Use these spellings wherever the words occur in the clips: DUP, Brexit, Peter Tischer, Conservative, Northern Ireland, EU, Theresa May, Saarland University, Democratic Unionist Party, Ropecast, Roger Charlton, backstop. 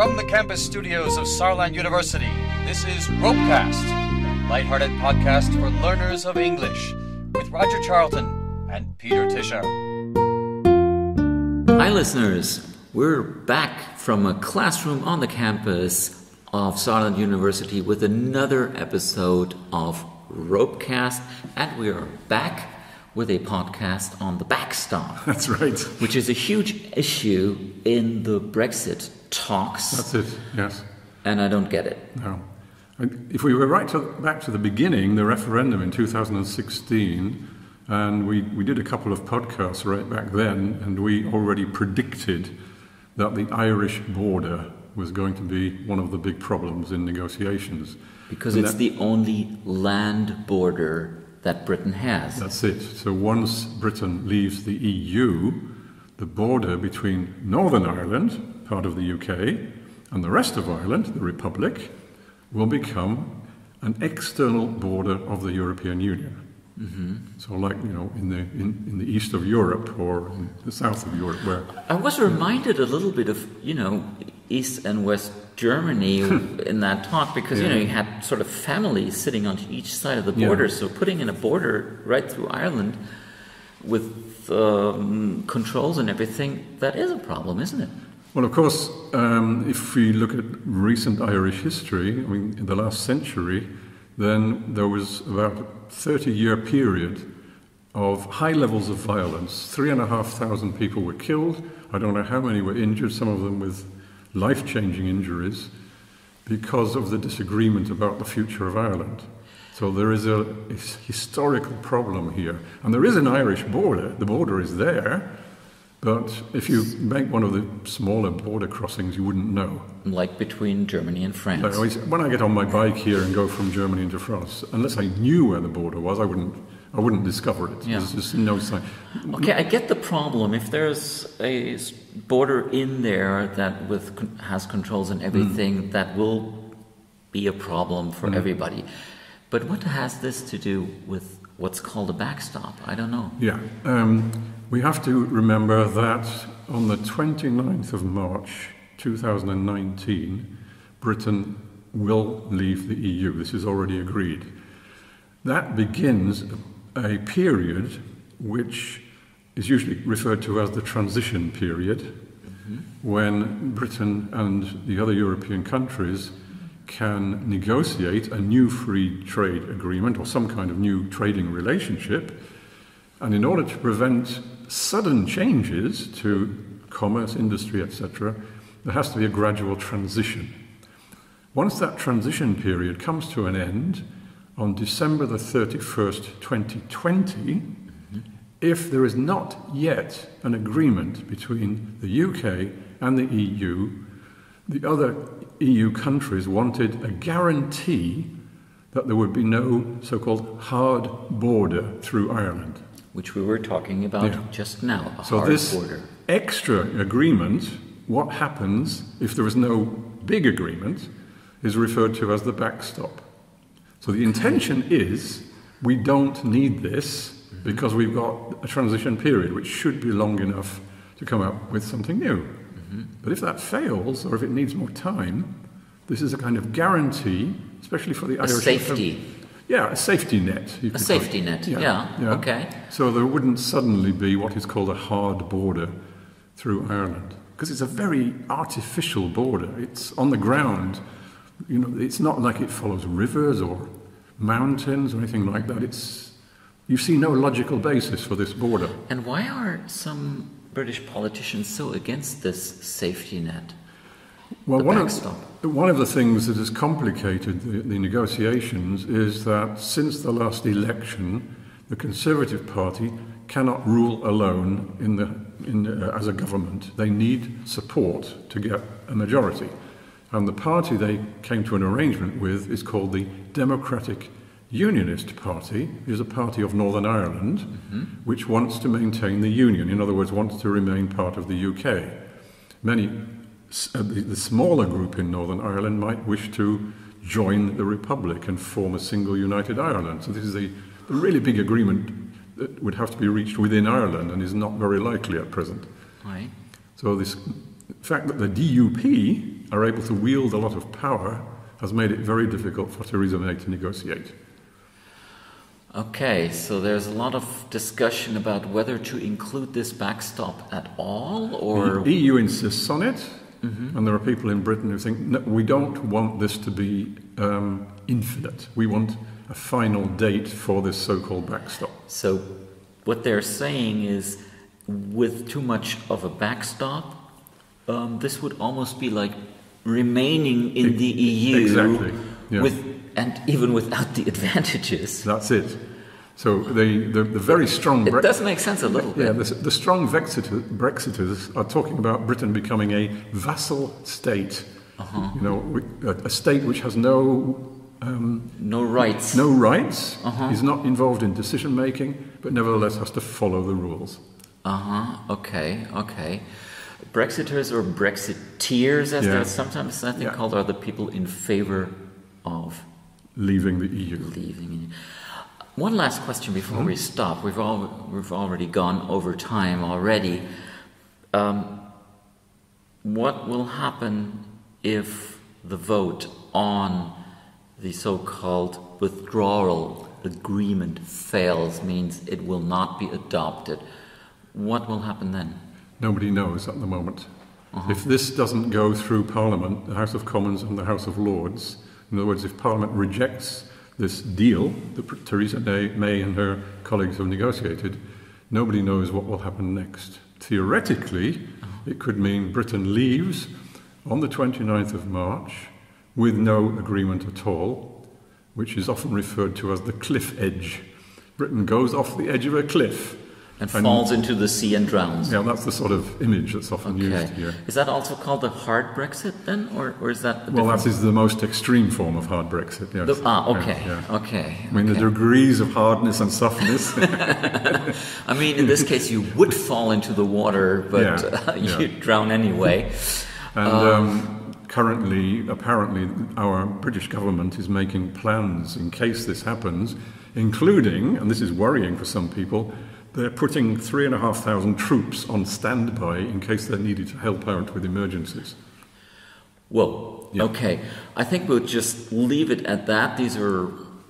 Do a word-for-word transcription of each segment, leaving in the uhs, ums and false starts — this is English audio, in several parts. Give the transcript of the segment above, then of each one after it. From the campus studios of Saarland University, this is Ropecast, a lighthearted podcast for learners of English, with Roger Charlton and Peter Tischer. Hi listeners, we're back from a classroom on the campus of Saarland University with another episode of Ropecast, and we are back with a podcast on the backstop. That's right. Which is a huge issue in the Brexit talks. That's it, yes. And I don't get it. No. If we were right to, back to the beginning, the referendum in two thousand sixteen, and we, we did a couple of podcasts right back then, and we already predicted that the Irish border was going to be one of the big problems in negotiations. Because and it's that, the only land border that Britain has. That's it. So once Britain leaves the E U, the border between Northern Ireland, part of the U K, and the rest of Ireland, the Republic, will become an external border of the European Union. Mm-hmm. So like, you know, in the in, in the east of Europe or in the south of Europe, where... I was reminded a little bit of, you know, East and West Germany in that talk, because yeah. you know you had sort of families sitting on each side of the border, yeah. so putting in a border right through Ireland with um, controls and everything, that is a problem, isn't it? Well, of course, um, if we look at recent Irish history, I mean, in the last century, then there was about a thirty-year period of high levels of violence. Three and a half thousand people were killed. I don't know how many were injured, some of them with life-changing injuries, because of the disagreement about the future of Ireland. So there is a, a historical problem here. And there is an Irish border, the border is there, but if you make one of the smaller border crossings, you wouldn't know. Like between Germany and France. I always, when I get on my bike here and go from Germany into France, unless I knew where the border was, I wouldn't I wouldn't discover it. Yeah. There's just no sign. Okay, I get the problem. If there's a border in there that with has controls and everything, mm. that will be a problem for mm. everybody. But what has this to do with what's called a backstop? I don't know. Yeah, um, we have to remember that on the twenty-ninth of March, two thousand nineteen, Britain will leave the E U. This is already agreed. That begins a period which is usually referred to as the transition period, mm-hmm. when Britain and the other European countries can negotiate a new free trade agreement or some kind of new trading relationship. And in order to prevent sudden changes to commerce, industry, et cetera, there has to be a gradual transition. Once that transition period comes to an end, on December the thirty-first, twenty twenty, mm-hmm. if there is not yet an agreement between the U K and the E U, the other E U countries wanted a guarantee that there would be no so-called hard border through Ireland. Which we were talking about yeah. just now, a so hard this border. Extra agreement, what happens if there is no big agreement, is referred to as the backstop. So the intention is we don't need this because we've got a transition period which should be long enough to come up with something new. Mm-hmm. But if that fails or if it needs more time, this is a kind of guarantee, especially for the a Irish... A safety. System. Yeah, a safety net. A safety net, yeah, yeah. yeah, okay. So there wouldn't suddenly be what is called a hard border through Ireland, because it's a very artificial border. It's on the ground. You know, it's not like it follows rivers or mountains or anything like that. It's, you see no logical basis for this border. And why are some British politicians so against this safety net? Well, one of, one of the things that has complicated the, the negotiations is that since the last election, the Conservative Party cannot rule alone in the, in the, as a government. They need support to get a majority. And the party they came to an arrangement with is called the Democratic Unionist Party. It is a party of Northern Ireland, mm-hmm. which wants to maintain the union, in other words, wants to remain part of the U K. Many, uh, the, the smaller group in Northern Ireland might wish to join the Republic and form a single united Ireland. So this is a, a really big agreement that would have to be reached within Ireland and is not very likely at present. Right. So this fact that the D U P are able to wield a lot of power has made it very difficult for Theresa May to negotiate. Okay, so there's a lot of discussion about whether to include this backstop at all, or... The E U insists on it, mm-hmm. and there are people in Britain who think, no, we don't want this to be um, infinite. We want a final date for this so-called backstop. So what they're saying is, with too much of a backstop, um, this would almost be like remaining in it, the E U. Exactly, yeah. with... and even without the advantages. That's it. So the, the, the very strong... Bre- it does make sense a little bit. Yeah, the, the strong Brexiters, Brexiters are talking about Britain becoming a vassal state. Uh-huh. You know, a state which has no... Um, no rights. No rights, uh-huh. is not involved in decision-making, but nevertheless has to follow the rules. Uh-huh, okay, okay. Brexiters or Brexiteers, as yeah. they're sometimes I think yeah. called, are the people in favor of... leaving the E U. Leaving. One last question before mm-hmm. we stop. We've all we've already gone over time already. Um, what will happen if the vote on the so-called withdrawal agreement fails? Means it will not be adopted. What will happen then? Nobody knows at the moment. Uh-huh. If this doesn't go through Parliament, the House of Commons and the House of Lords. In other words, if Parliament rejects this deal that Theresa May and her colleagues have negotiated, nobody knows what will happen next. Theoretically, it could mean Britain leaves on the twenty-ninth of March with no agreement at all, which is often referred to as the cliff edge. Britain goes off the edge of a cliff. And, and falls into the sea and drowns. Yeah, that's the sort of image that's often okay. used here. Is that also called the hard Brexit then, or, or is that? Well, that is the most extreme form of hard Brexit. Yes. The, ah, okay, yeah, yeah. okay. I mean, okay. the degrees of hardness and softness. I mean, in this case, you would fall into the water, but yeah, uh, you'd yeah. drown anyway. And um, um, currently, apparently, our British government is making plans in case this happens, including, and this is worrying for some people. They're putting three and a half thousand troops on standby in case they're needed to help out with emergencies. Well, yeah. okay. I think we'll just leave it at that. These are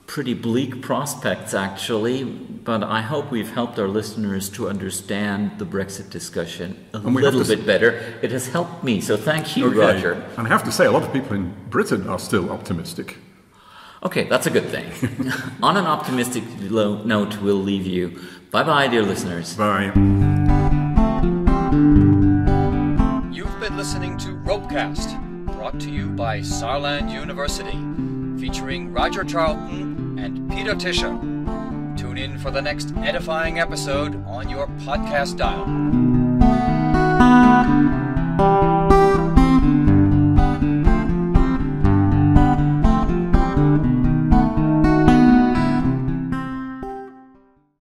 pretty bleak prospects, actually, but I hope we've helped our listeners to understand the Brexit discussion a little bit s- better. It has helped me, so thank you, okay. Roger. And I have to say, a lot of people in Britain are still optimistic. Okay, that's a good thing. On an optimistic lo- note, we'll leave you. Bye-bye, dear listeners. Bye. You've been listening to Ropecast, brought to you by Saarland University, featuring Roger Charlton and Peter Tischer. Tune in for the next edifying episode on your podcast dial.